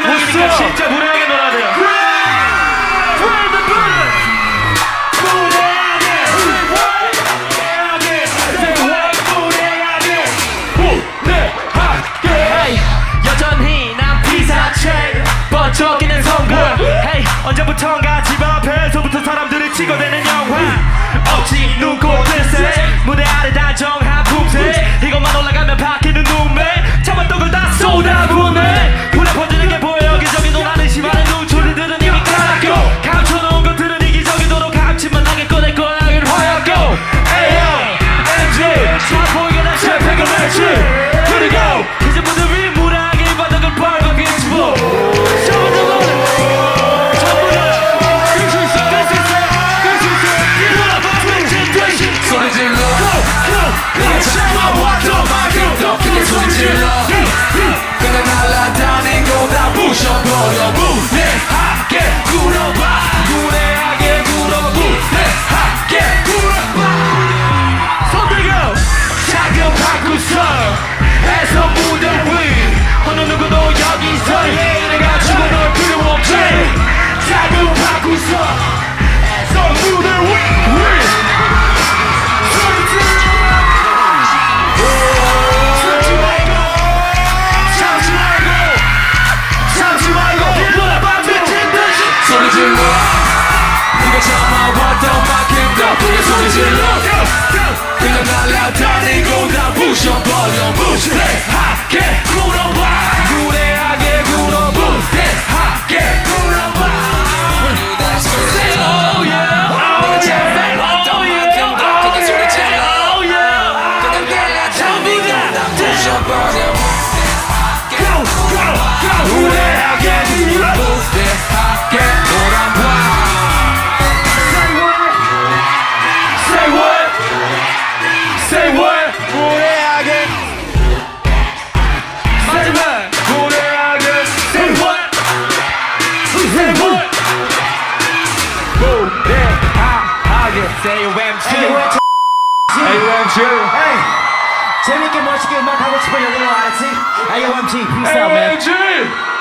마지막이니까 진짜 무례하게 놀아야 돼요. 여전히 난 피사체 번쩍이는 성공. Hey, 언제부턴가 집 앞에서부터 사람들을 찍어대는 영화. 어찌 눈코뜰 새 무대 아래 다정한 품새. 이것만 올라가면 밖에는 눈매 참았던 걸 다 쏟아부었네. 불에 퍼지는 게 보여 기적이 논하는 심하는 눈초리들은 이미 깔았고 감춰놓은 것들은 이기적이도록 감침만 나게 꺼낼 거야. 화약고 AOMG 잘 보이게 난 쉐팩을 맺지. 그리고 이제부터 재밌게 멋있게 음악 하고 싶어 여기로 알았지? AOMG, peace out, man.